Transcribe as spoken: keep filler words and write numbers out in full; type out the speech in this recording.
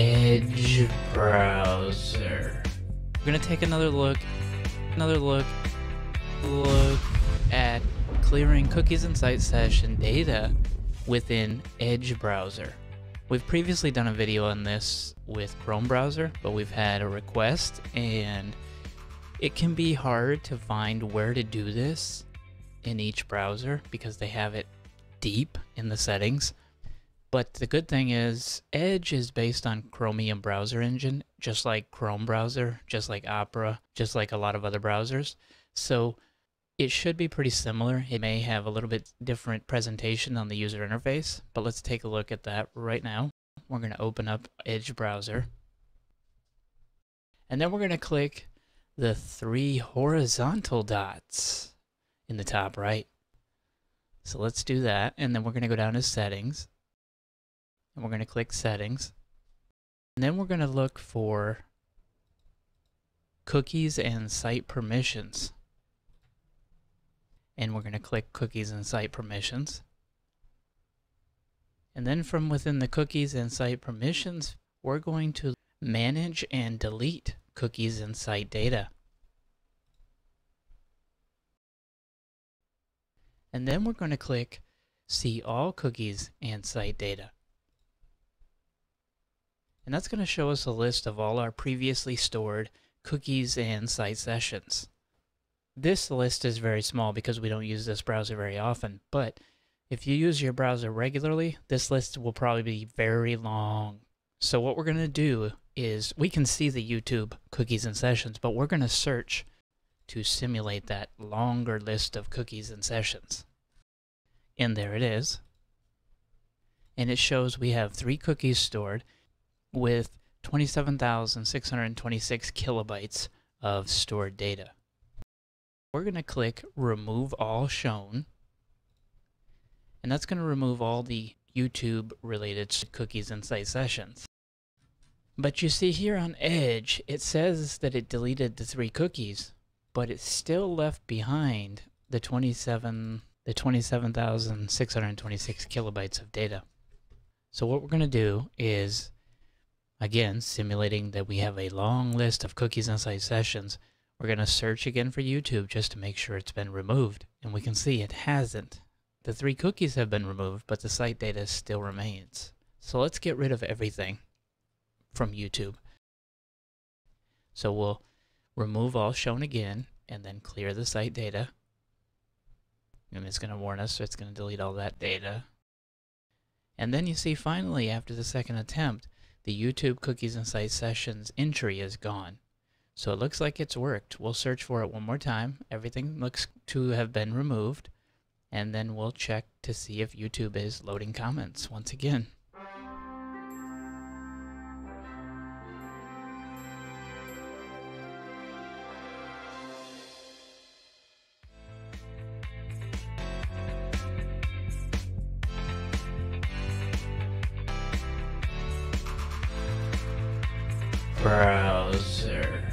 Edge browser. We're gonna take another look, another look, look at clearing cookies and site session data within Edge browser. We've previously done a video on this with Chrome browser, but we've had a request and it can be hard to find where to do this in each browser because they have it deep in the settings. But the good thing is Edge is based on Chromium browser engine, just like Chrome browser, just like Opera, just like a lot of other browsers. So it should be pretty similar. It may have a little bit different presentation on the user interface, but let's take a look at that right now. We're going to open up Edge browser. And then we're going to click the three horizontal dots in the top right. So let's do that. And then we're going to go down to settings. And we're going to click settings. And then we're going to look for cookies and site permissions. And we're going to click cookies and site permissions. And then from within the cookies and site permissions, we're going to manage and delete cookies and site data. And then we're going to click see all cookies and site data. And that's going to show us a list of all our previously stored cookies and site sessions. This list is very small because we don't use this browser very often, but if you use your browser regularly, this list will probably be very long. So what we're going to do is we can see the YouTube cookies and sessions, but we're going to search to simulate that longer list of cookies and sessions. And there it is. And it shows we have three cookies stored with twenty-seven thousand six hundred twenty-six kilobytes of stored data. We're going to click remove all shown, and that's going to remove all the YouTube related cookies and site sessions. But you see here on Edge, it says that it deleted the three cookies, but it still left behind the twenty-seven thousand six hundred twenty-six kilobytes of data. So what we're going to do is, again, simulating that we have a long list of cookies and site sessions, we're going to search again for YouTube just to make sure it's been removed, and we can see it hasn't. The three cookies have been removed, but the site data still remains. So let's get rid of everything from YouTube. So we'll remove all shown again, and then clear the site data. And it's going to warn us, so it's going to delete all that data. And then you see finally, after the second attempt, the YouTube cookies and site sessions entry is gone. So it looks like it's worked. We'll search for it one more time. Everything looks to have been removed. And then we'll check to see if YouTube is loading comments once again. Browser.